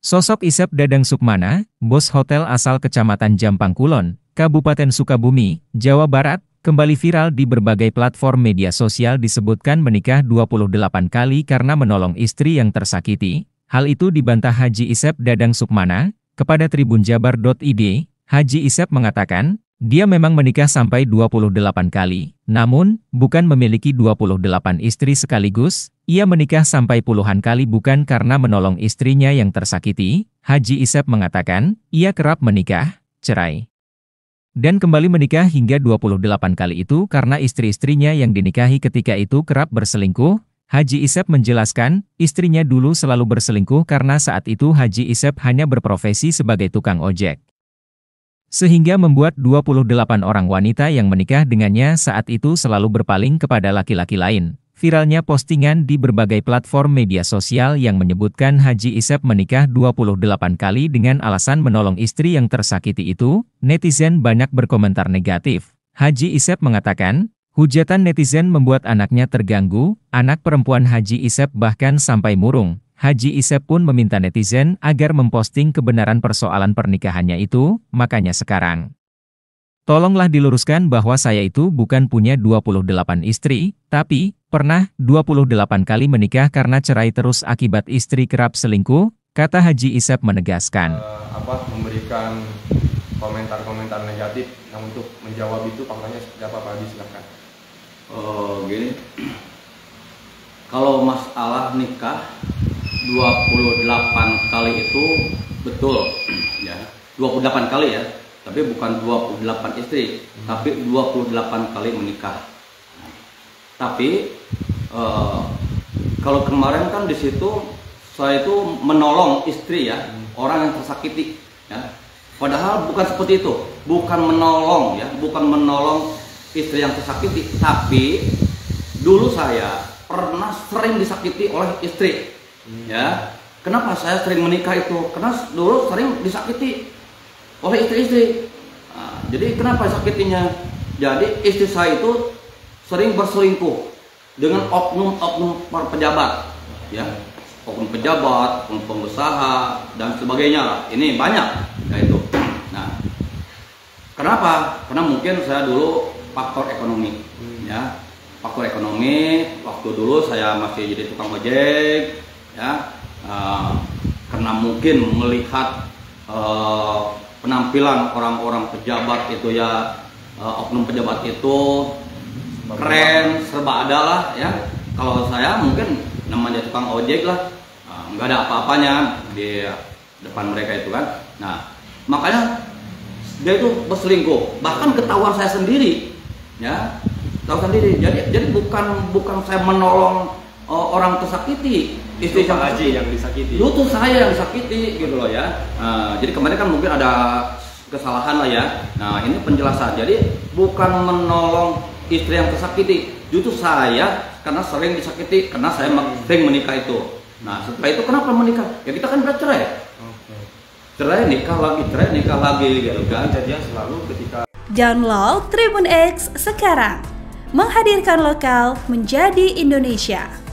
Sosok Isep Dadang Sukmana, bos hotel asal Kecamatan Jampang Kulon, Kabupaten Sukabumi, Jawa Barat, kembali viral di berbagai platform media sosial disebutkan menikah 28 kali karena menolong istri yang tersakiti. Hal itu dibantah Haji Isep Dadang Sukmana. Kepada Tribun Jabar.id, Haji Isep mengatakan, dia memang menikah sampai 28 kali. Namun, bukan memiliki 28 istri sekaligus, ia menikah sampai puluhan kali bukan karena menolong istrinya yang tersakiti. Haji Isep mengatakan, ia kerap menikah, cerai, dan kembali menikah hingga 28 kali itu karena istri-istrinya yang dinikahi ketika itu kerap berselingkuh. Haji Isep menjelaskan, istrinya dulu selalu berselingkuh karena saat itu Haji Isep hanya berprofesi sebagai tukang ojek, sehingga membuat 28 orang wanita yang menikah dengannya saat itu selalu berpaling kepada laki-laki lain. Viralnya postingan di berbagai platform media sosial yang menyebutkan Haji Isep menikah 28 kali dengan alasan menolong istri yang tersakiti itu, netizen banyak berkomentar negatif. Haji Isep mengatakan, hujatan netizen membuat anaknya terganggu, anak perempuan Haji Isep bahkan sampai murung. Haji Isep pun meminta netizen agar memposting kebenaran persoalan pernikahannya itu, makanya sekarang, tolonglah diluruskan bahwa saya itu bukan punya 28 istri, tapi pernah 28 kali menikah karena cerai terus akibat istri kerap selingkuh, kata Haji Isep menegaskan. Memberikan komentar-komentar negatif, nah untuk menjawab itu faktanya seperti apa Pak Haji, silahkan. Gini, kalau masalah nikah 28 kali itu betul ya, 28 kali ya, tapi bukan 28 istri, tapi 28 kali menikah. Tapi kalau kemarin kan di situ saya itu menolong istri ya, orang yang tersakiti ya, padahal bukan seperti itu, bukan menolong ya, bukan menolong istri yang tersakiti, tapi dulu saya pernah sering disakiti oleh istri. Ya, kenapa saya sering menikah itu? Karena dulu sering disakiti oleh istri-istri. Nah, jadi kenapa sakitinya? Jadi istri saya itu sering berselingkuh dengan oknum-oknum pejabat, ya, oknum pejabat, oknum pengusaha dan sebagainya lah. Ini banyak, ya itu. Nah, kenapa? Karena mungkin saya dulu faktor ekonomi, ya, faktor ekonomi. Waktu dulu saya masih jadi tukang ojek. Ya, karena mungkin melihat penampilan orang-orang pejabat itu ya, oknum pejabat itu keren, serba ada lah ya. Kalau saya mungkin namanya tukang ojek lah, nggak ada apa-apanya di depan mereka itu kan. Nah, makanya dia itu berselingkuh, bahkan ketahuan saya sendiri ya, ketahuan sendiri. Jadi bukan saya menolong orang tersakiti, istri yang disakiti, itu saya yang disakiti gitu loh ya. Jadi kemarin kan mungkin ada kesalahan lah ya. Nah, ini penjelasan. Jadi bukan menolong istri yang tersakiti, justru saya karena sering disakiti, karena saya sering menikah itu. Nah, setelah itu kenapa menikah? Ya kita kan bercerai, cerai nikah lagi, cerai nikah lagi gitu kan. Jadi selalu ketika download Tribun X sekarang, menghadirkan lokal menjadi Indonesia.